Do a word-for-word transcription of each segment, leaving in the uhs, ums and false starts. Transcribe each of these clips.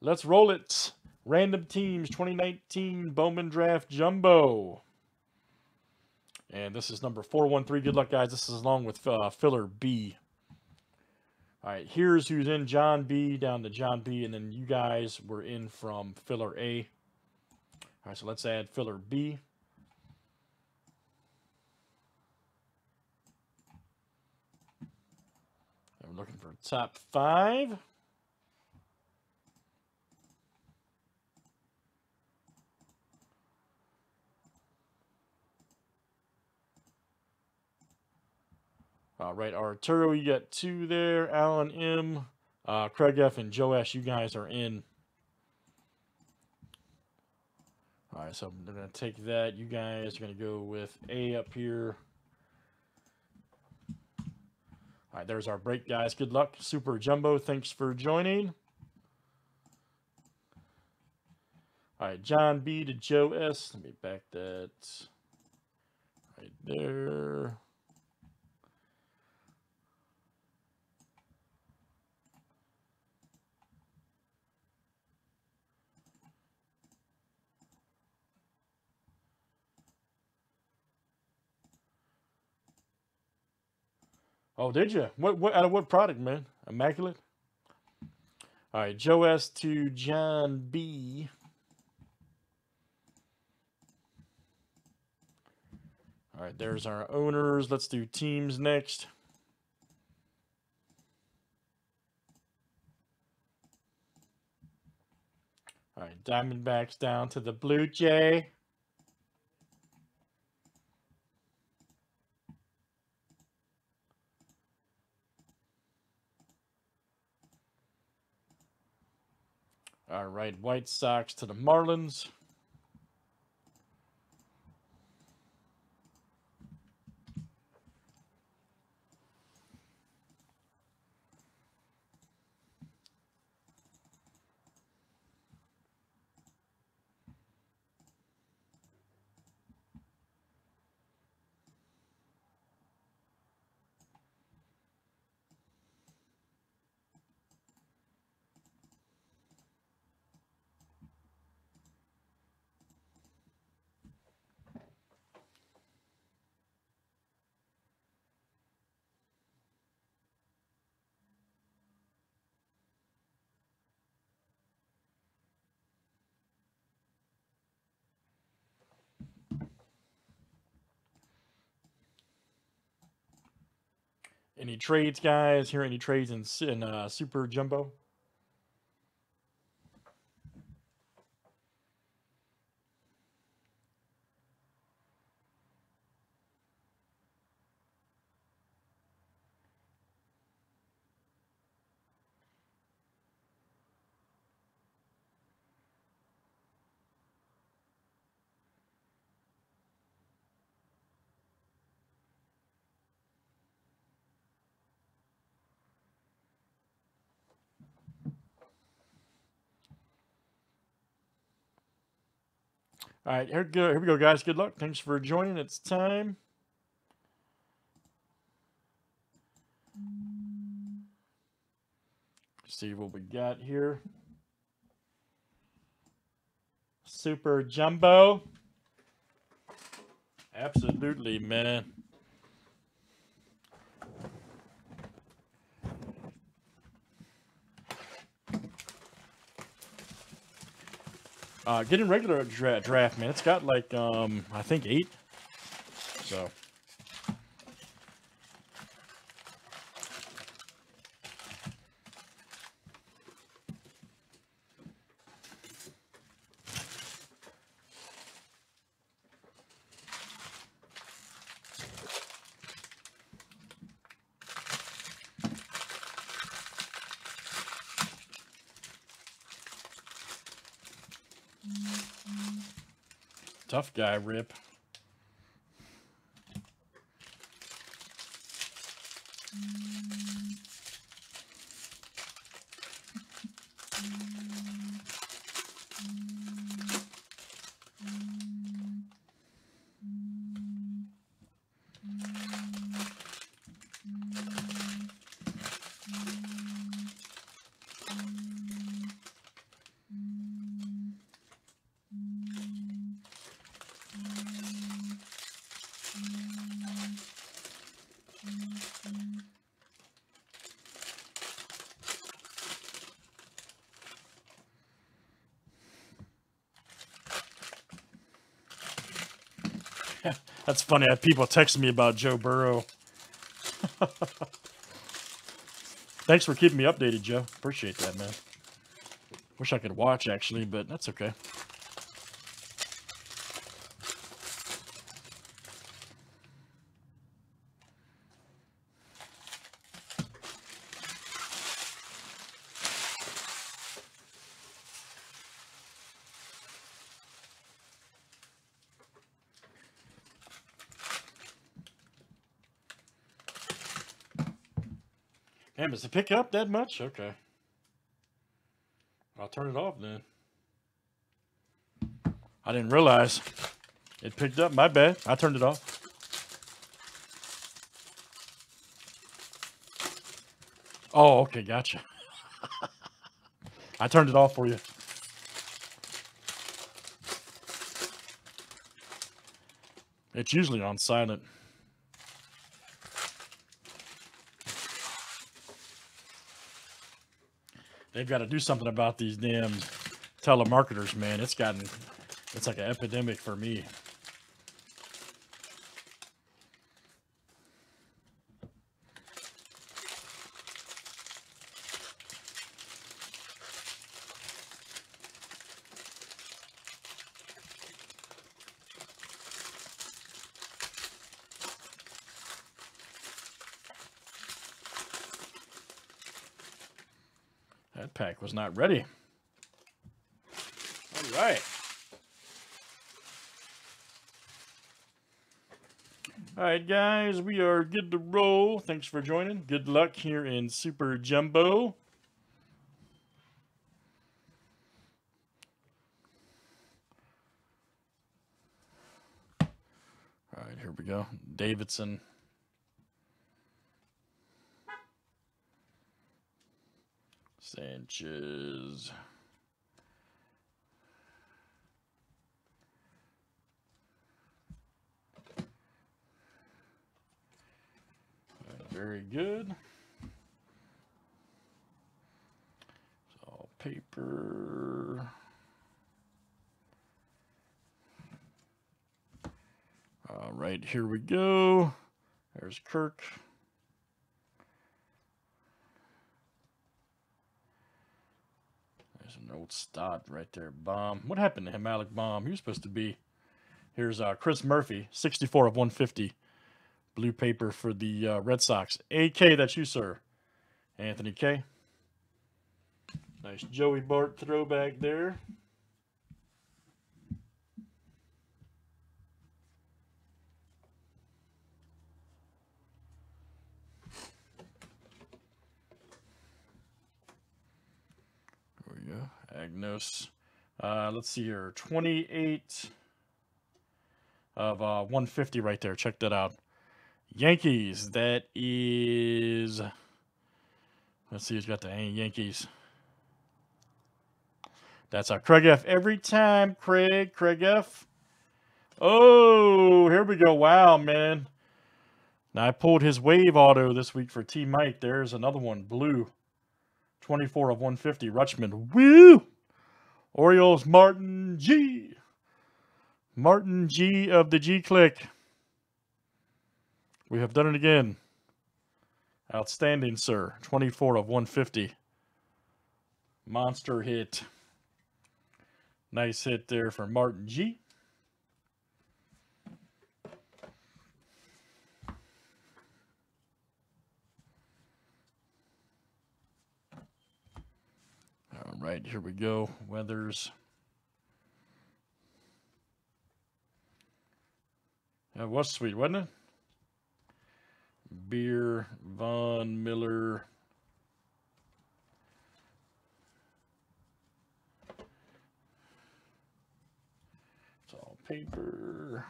Let's roll it. Random Teams twenty nineteen Bowman Draft Jumbo. And this is number four one three. Good luck, guys. This is along with uh, filler B. All right, here's who's in John B, down to John B, and then you guys were in from filler A. All right, so let's add filler B. I'm looking for top five. All right, Arturo, you got two there. Alan M, uh, Craig F, and Joe S, you guys are in. All right, so they're going to take that. You guys are going to go with A up here. All right, there's our break, guys. Good luck. Super Jumbo, thanks for joining. All right, John B to Joe S. Let me back that right there. Oh, did you? What, what, out of what product, man? Immaculate? All right, Joe S to John B. All right, there's our owners. Let's do teams next. All right, Diamondbacks down to the Blue Jay. All right, White Sox to the Marlins. Any trades, guys? Here, any trades in, in uh, Super Jumbo? All right, here we go, here we go, guys. Good luck. Thanks for joining. It's time. See what we got here. Super Jumbo. Absolutely, man. Uh, getting regular dra draft, man. It's got like, um, I think eight. So. Tough guy, Rip. That's funny. I have people texting me about Joe Burrow. Thanks for keeping me updated, Joe. Appreciate that, man. Wish I could watch, actually, but that's okay. Damn, does it pick up that much? Okay. I'll turn it off then. I didn't realize it picked up. My bad. I turned it off. Oh, okay. Gotcha. I turned it off for you. It's usually on silent. They've got to do something about these damn telemarketers, man. It's gotten, it's like an epidemic for me. Pack was not ready. All right. All right, guys, we are good to roll. Thanks for joining. Good luck here in Super Jumbo. All right, here we go. Davidson. Sanchez. Very good. It's all paper. All right, here we go. There's Kirk. An old stud right there. Baum. What happened to him, Alec Baum? He was supposed to be. Here's uh, Chris Murphy, sixty-four of one fifty. Blue paper for the uh, Red Sox. A K, that's you, sir. Anthony K. Nice Joey Bart throwback there. Agnos. Uh, let's see here. twenty-eight of one fifty right there. Check that out. Yankees. That is... Let's see who's got the Yankees. That's our Craig F. Every time, Craig. Craig F. Oh, here we go. Wow, man. Now, I pulled his wave auto this week for T-Mike. There's another one. Blue. twenty-four of one fifty, Rutschman. Woo! Orioles, Martin G. Martin G of the G-Click. We have done it again. Outstanding, sir. twenty-four of one fifty. Monster hit. Nice hit there for Martin G. Right, here we go. Weathers. That was sweet, wasn't it? Beer, Von Miller. It's all paper.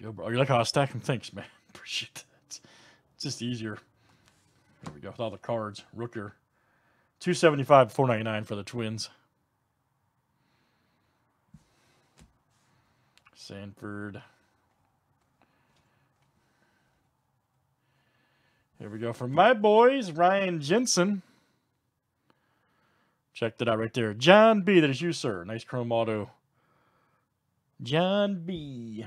Gilbro. You like how I stack them? Thanks, man. Appreciate that. It's just easier. There we go with all the cards. Rooker, two seventy-five, four ninety-nine for the Twins. Sanford. Here we go for my boys, Ryan Jensen. Check that out right there. John B, that is you, sir. Nice chrome auto. John B.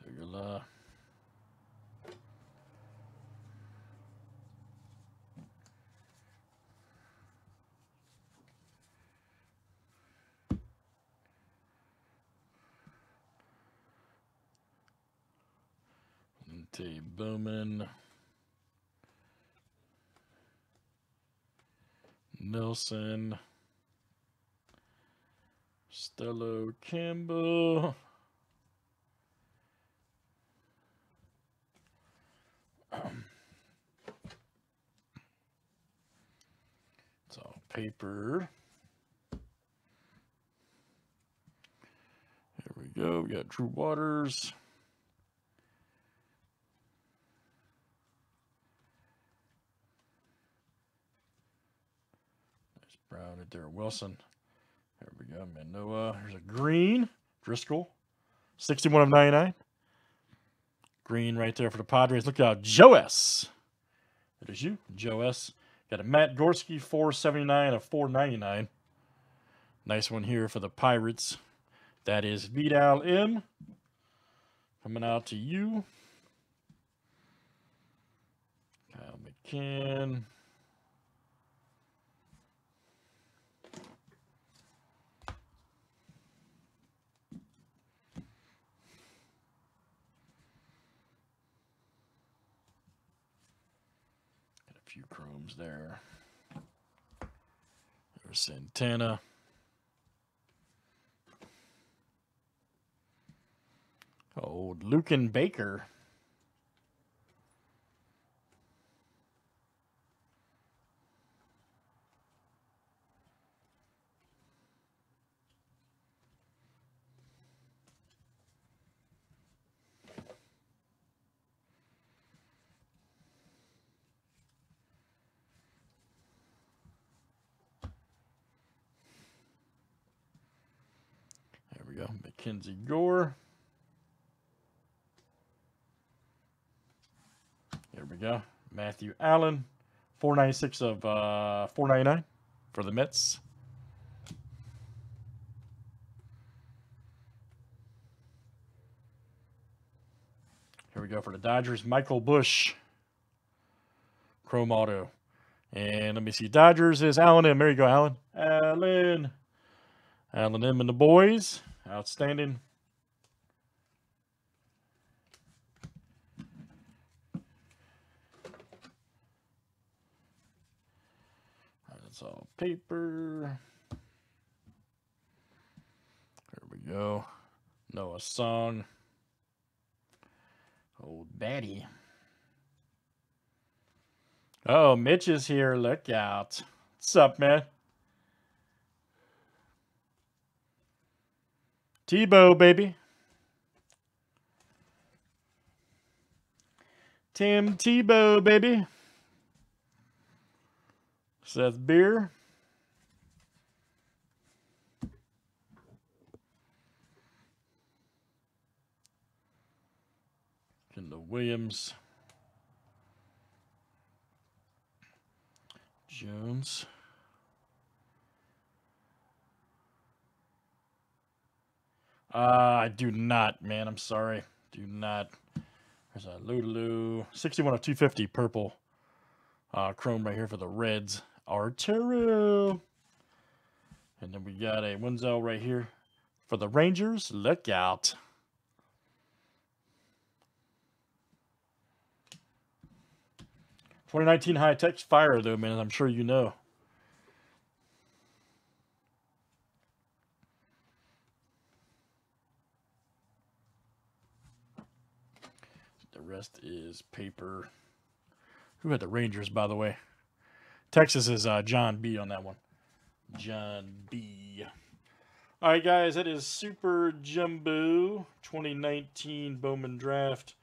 So you'll, uh... T. Bowman, Nelson, Stello Campbell, it's all paper. Here we go. We got Drew Waters. Brown right there, Wilson. There we go, Manoa. Here's a green, Driscoll, sixty-one of ninety-nine. Green right there for the Padres. Look out, Joe S. That is you, Joe S. Got a Matt Gorski, four seventy-nine of four ninety-nine. Nice one here for the Pirates. That is Vidal M. Coming out to you. Kyle McCann. Few chromes there. There's Santana. Old Lucan Baker. There we go, Mackenzie Gore. There we go, Matthew Allen, four ninety-six of four ninety-nine for the Mets. Here we go for the Dodgers, Michael Bush, chrome auto. And let me see, Dodgers is Allen M. There you go, Allen. Allen. Allen M and the boys. Outstanding. That's all paper. There we go. Noah Song. Old Batty. Oh, Mitch is here. Look out. What's up, man? Tebow, baby. Tim Tebow, baby. Seth Beer. Kendall Williams. Jones. Uh, I do not, man. I'm sorry. Do not. There's a Lulu. sixty-one of two fifty purple. Uh, chrome right here for the Reds. Arturo. And then we got a Wenzel right here for the Rangers. Look out. twenty nineteen high tech fire, though, man. I'm sure you know. Rest is paper. Who had the Rangers, by the way? Texas is uh, John B on that one. John B. All right, guys, that is Super Jumbo twenty nineteen Bowman Draft.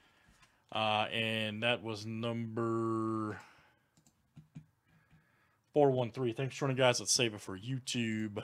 Uh, and that was number four one three. Thanks for joining, guys. Let's save it for YouTube.